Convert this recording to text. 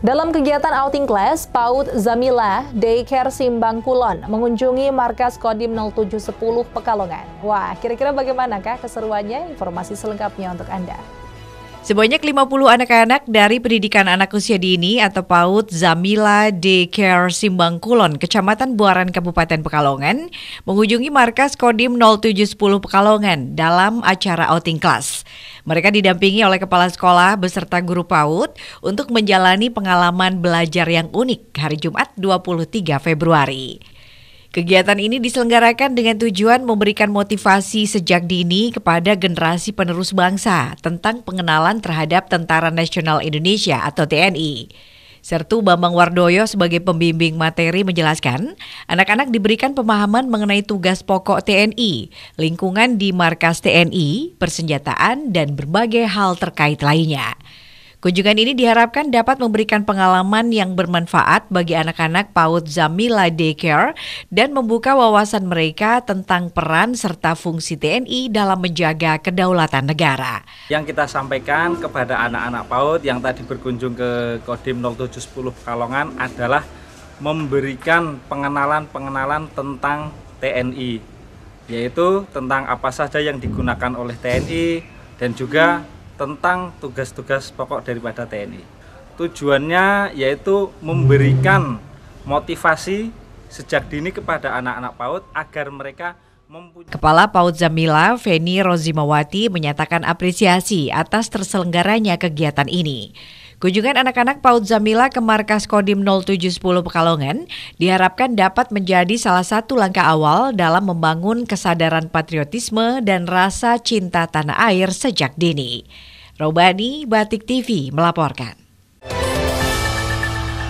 Dalam kegiatan outing class, PAUD Zameela Daycare Simbang Kulon mengunjungi markas Kodim 0710 Pekalongan. Wah, kira-kira bagaimanakah keseruannya? Informasi selengkapnya untuk Anda. Sebanyak 50 anak-anak dari pendidikan anak usia dini atau PAUD Zameela Daycare Simbang Kulon, Kecamatan Buaran, Kabupaten Pekalongan, mengunjungi markas Kodim 0710 Pekalongan dalam acara outing class. Mereka didampingi oleh kepala sekolah beserta guru PAUD untuk menjalani pengalaman belajar yang unik hari Jumat 23 Februari. Kegiatan ini diselenggarakan dengan tujuan memberikan motivasi sejak dini kepada generasi penerus bangsa tentang pengenalan terhadap Tentara Nasional Indonesia atau TNI. Sertu Bambang Wardoyo sebagai pembimbing materi menjelaskan, anak-anak diberikan pemahaman mengenai tugas pokok TNI, lingkungan di markas TNI, persenjataan, dan berbagai hal terkait lainnya. Kunjungan ini diharapkan dapat memberikan pengalaman yang bermanfaat bagi anak-anak PAUD Zameela Daycare dan membuka wawasan mereka tentang peran serta fungsi TNI dalam menjaga kedaulatan negara. Yang kita sampaikan kepada anak-anak PAUD yang tadi berkunjung ke Kodim 0710 Pekalongan adalah memberikan pengenalan-pengenalan tentang TNI, yaitu tentang apa saja yang digunakan oleh TNI dan juga tentang tugas-tugas pokok daripada TNI. Tujuannya yaitu memberikan motivasi sejak dini kepada anak-anak PAUD agar mereka mempunyai. Kepala PAUD Zameela, Feni Rozimawati, menyatakan apresiasi atas terselenggaranya kegiatan ini. Kunjungan anak-anak PAUD Zameela ke markas Kodim 0710 Pekalongan diharapkan dapat menjadi salah satu langkah awal dalam membangun kesadaran patriotisme dan rasa cinta tanah air sejak dini. Robani, Batik TV melaporkan.